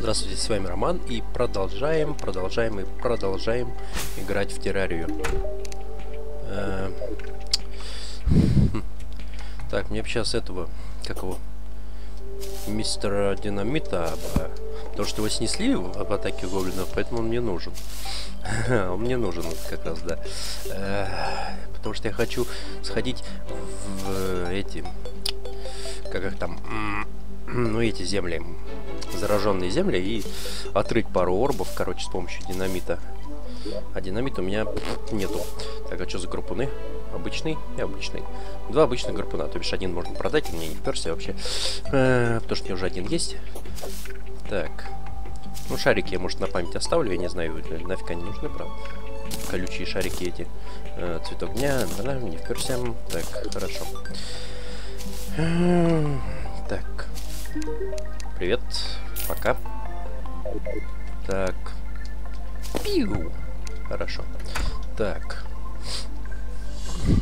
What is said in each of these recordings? Здравствуйте, с вами Роман, и продолжаем играть в террарию. Так, мне бы сейчас этого, как его, мистера Динамита, потому что его снесли об атаке гоблинов, поэтому он мне нужен. Он мне нужен как раз, да. Потому что я хочу сходить в эти, как их там, ну эти земли, зараженные земли, и отрыть пару орбов, короче, с помощью динамита. А динамита у меня нету. Так, а что за группуны? Обычный и обычный. Два обычных группуна, то бишь один можно продать, и мне не вперся вообще, потому что у меня уже один есть. Так, ну шарики я, может, на память оставлю, я не знаю, нафиг они нужны, правда. Колючие шарики эти. Цветок дня, да, не вперся. Так, хорошо. Так. Привет. Пока. Так. Пиу. Хорошо. Так.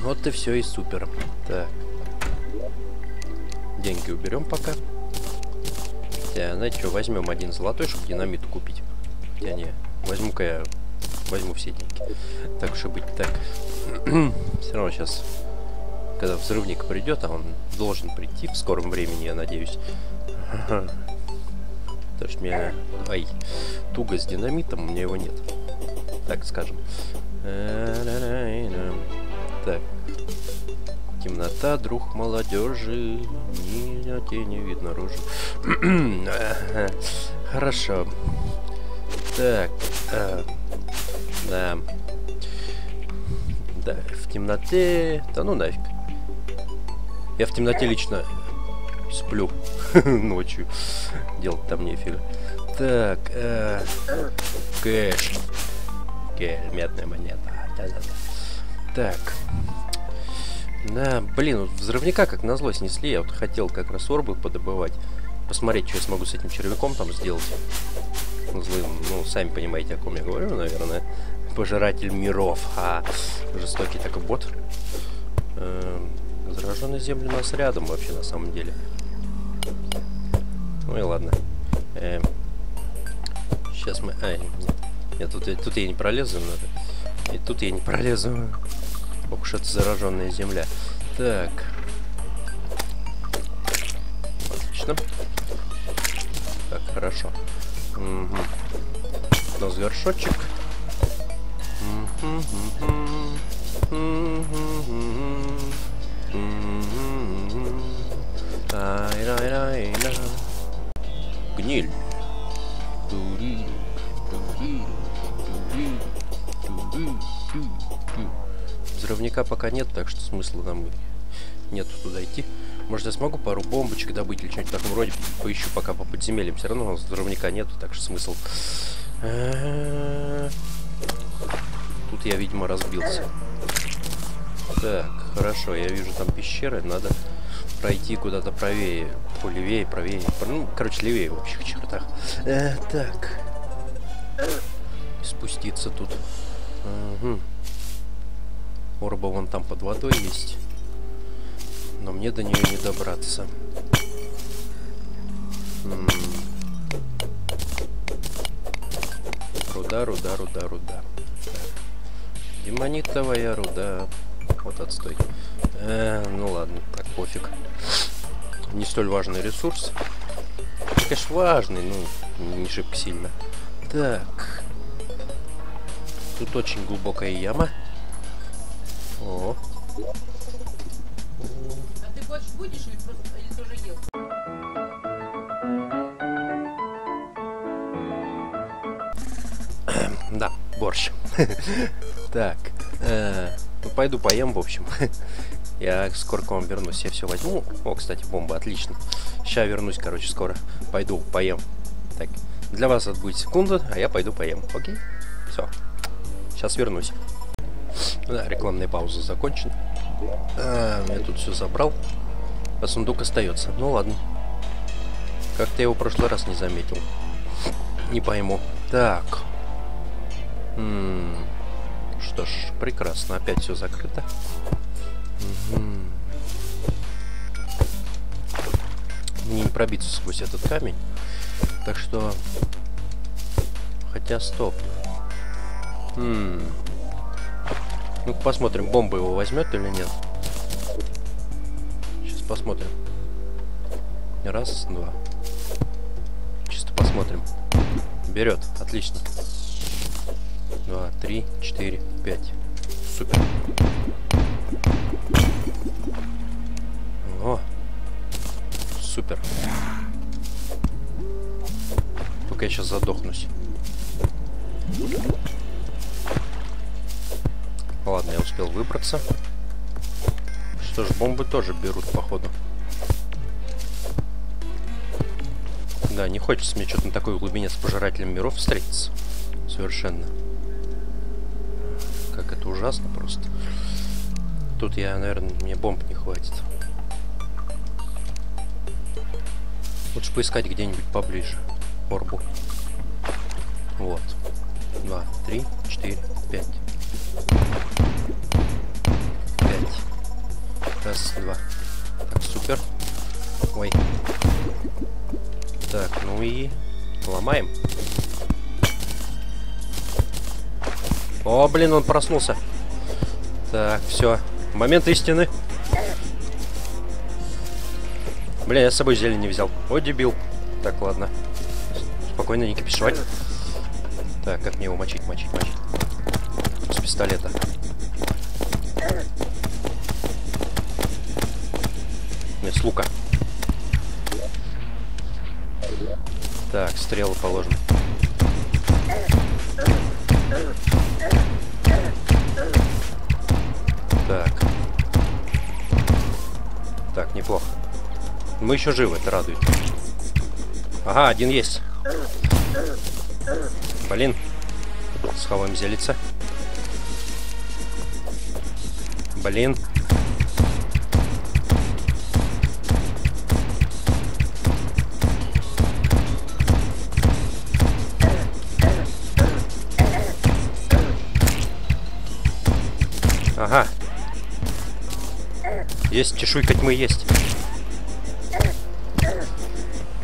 Вот и все, и супер. Так. Деньги уберем пока. Хотя, знаете что, возьмем один золотой, чтобы динамит купить. Хотя не, возьму-ка я. Возьму все деньги. Так уж и быть. Так. Все равно сейчас, когда взрывник придет, а он должен прийти в скором времени, я надеюсь. Потому что меня... Ай, туго с динамитом, у меня его нет. Так, скажем. Так. Темнота, друг молодежи. Ни тени не видно рожи. Хорошо. Так. Да. Да, в темноте... Да ну нафиг. Я в темноте лично сплю ночью. Делать там нефиг. Так. Кэш. Кэш. Медная монета. Да-да-да. Так. Да, блин, вот взрывника как назло снесли. Я вот хотел как раз орбы подобывать. Посмотреть, что я смогу с этим червяком там сделать. Злым. Ну, сами понимаете, о ком я говорю, наверное. Пожиратель миров. А, жестокий такой бот. Зараженные земли у нас рядом вообще, на самом деле. Ну и ладно. Сейчас мы... А, нет, тут я не пролезу. И тут я не пролезу. Ох уж это зараженная земля. Так. Отлично. Так, хорошо. Угу. Нос горшочек. Гниль. Взрывника пока нет, так что смысла нам нет туда идти. Может, я смогу пару бомбочек добыть или что-нибудь в таком роде, поищу пока по подземельям. Все равно у нас взрывника нету, так что смысл. Тут я, видимо, разбился. Так, хорошо, я вижу там пещеры, надо пройти куда-то правее, левее, правее, ну, короче, левее в общих чертах. Так, спуститься тут. Угу. Орба вон там под водой есть. Но мне до нее не добраться. Руда. Так. Демонитовая руда. Вот отстой. Ну ладно, так пофиг. Не столь важный ресурс. Конечно, важный, но не шибко сильно. Так. Тут очень глубокая яма. О. Будешь или просто или тоже ел? Да, борщ. Так, ну пойду поем, в общем. Я скоро к вам вернусь, я все возьму. О, кстати, бомба, отлично. Сейчас вернусь, короче, скоро. Пойду поем. Так, для вас это будет секунда, а я пойду поем. Окей? Все. Сейчас вернусь. Да, рекламная пауза закончена. Я тут все забрал. А сундук остается. Ну ладно. Как-то я его в прошлый раз не заметил. Не пойму. Так. Что ж, прекрасно. Опять все закрыто. Мне не пробиться сквозь этот камень. Так что... Хотя, стоп. Ну-ка посмотрим, бомба его возьмет или нет. Сейчас посмотрим. Раз, два. Чисто посмотрим. Берет, отлично. 2, 3, 4, 5. Супер. О, супер. Только я сейчас задохнусь. Ладно, я успел выбраться. Что ж, бомбы тоже берут, походу. Да, не хочется мне что-то на такой глубине с пожирателем миров встретиться. Совершенно. Как это ужасно просто. Тут я, наверное, мне бомб не хватит. Лучше поискать где-нибудь поближе. Морбу. Вот. 2, 3, 4, 5. 5. Раз, два. Так, супер. Ой. Так, ну и... Ломаем. О, блин, он проснулся. Так, все. Момент истины. Блин, я с собой зелень не взял. О, дебил. Так, ладно. Спокойно, не кипишевать. Так, как мне его мочить, мочить. С пистолета. Нет, с лука. Так, стрелы положим. Так. Так, неплохо. Мы еще живы, это радует. Ага, один есть. Блин. Схаваем зелица. Блин. Ага. Есть чешуйка тьмы, есть.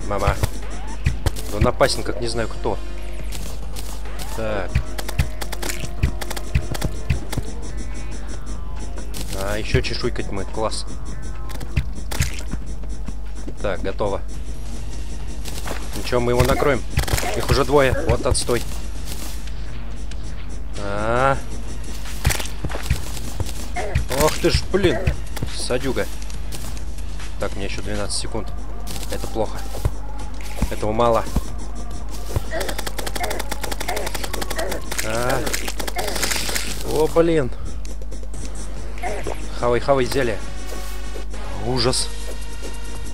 Мама. Он опасен, как не знаю кто. Так. А, еще чешуйка тьмы. Класс. Так, готово. Ничего, мы его накроем. Их уже двое. Вот отстой. Ох ты ж, блин. Садюга. Так, мне еще 12 секунд. Это плохо. Этого мало. А. О, блин. Хавай, хавай, зелье. Ужас.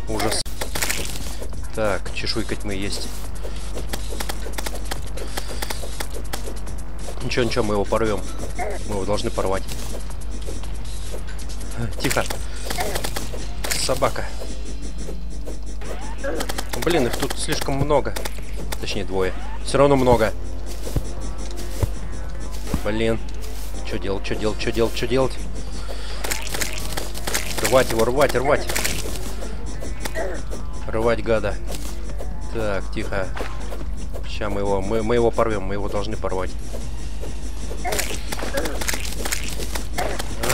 Ужас. Так, чешуйка тьмы есть. Ничего, ничего, мы его порвем. Мы его должны порвать. Тихо. Собака. Блин, их тут слишком много. Точнее, двое. Все равно много. Блин. Что делать, что делать, что делать, что делать? Рвать его, рвать, рвать. Рвать, гада. Так, тихо. Сейчас мы его, мы его порвем, мы его должны порвать.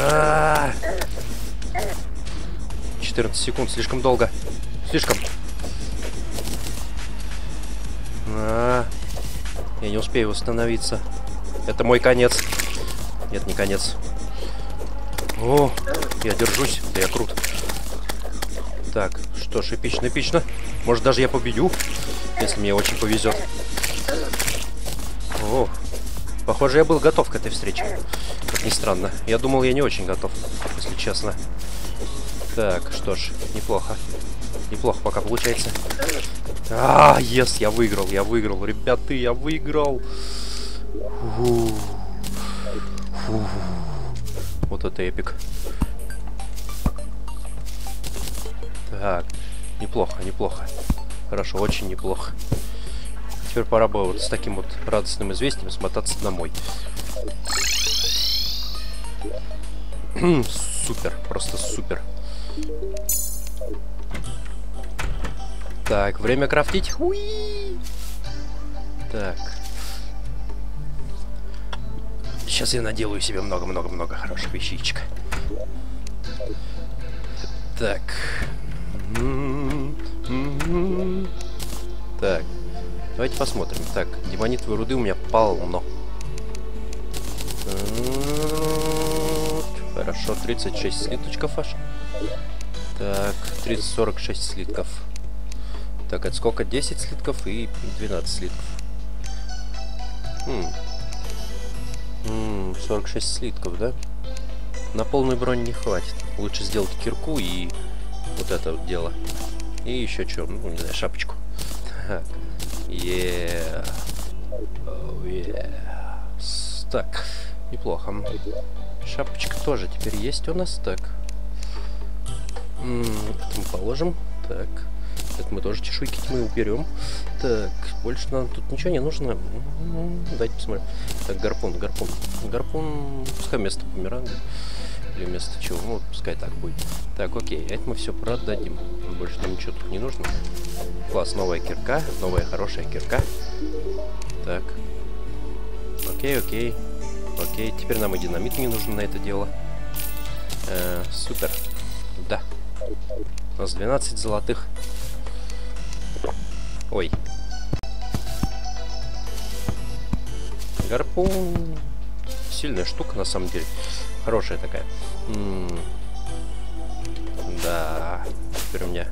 А-а-а! 14 секунд, слишком долго. Слишком. А-а-а. Я не успею восстановиться. Это мой конец. Нет, не конец. О, я держусь. Да я крут. Так, что ж, эпично, эпично. Может, даже я победю, если мне очень повезет. О, похоже, я был готов к этой встрече. Как ни странно. Я думал, я не очень готов, если честно. Так, что ж, неплохо. Неплохо пока получается. А, yes, я выиграл, ребята, я выиграл. Фу. Фу. Вот это эпик. Так, неплохо, неплохо. Хорошо, очень неплохо. Теперь пора бы вот с таким вот радостным известием смотаться домой. Супер, просто супер. Так, время крафтить. Уи! Так. Сейчас я наделаю себе много-много-много хороших вещичек. Так. Так. Давайте посмотрим. Так, демонитовой руды у меня полно. Хорошо, 36 слиточков аж. Так, 46 слитков. Так, это сколько? 10 слитков и 12 слитков. 46 слитков, да? На полную броню не хватит. Лучше сделать кирку и вот это вот дело. И еще что? Ну, не знаю, шапочку. Так. Yeah. Oh, yeah. Так, неплохо. Шапочка тоже теперь есть у нас. Так. Это мы положим. Так. Это мы тоже чешуйки тьмы уберем. Так, больше нам тут ничего не нужно. Дайте посмотрим. Так, гарпун. Гарпун, пускай вместо бумеранга. Или вместо чего. Ну, пускай так будет. Так, окей, это мы все продадим. Больше нам ничего тут не нужно. Класс, новая кирка. Новая хорошая кирка. Так. Окей. Теперь нам и динамит не нужен на это дело. Супер. Да. У нас 12 золотых. Ой. Гарпун. Сильная штука, на самом деле. Хорошая такая. Да. Теперь у меня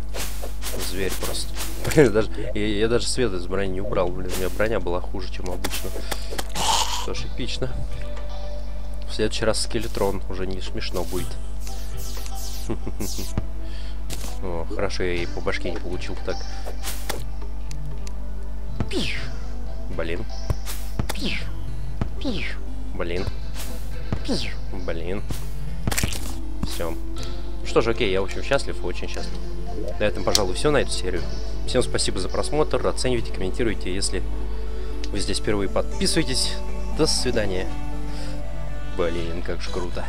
зверь просто. Я даже свет из брони не убрал. Блин, у меня броня была хуже, чем обычно. Тоже эпично. В следующий раз скелетрон уже не смешно будет. О, хорошо, я и по башке не получил так. Блин. Все. Что же, окей, я, в общем, счастлив, очень счастлив. На этом, пожалуй, все на эту серию. Всем спасибо за просмотр. Оценивайте, комментируйте, если вы здесь впервые, подписывайтесь. До свидания. Блин, как же круто.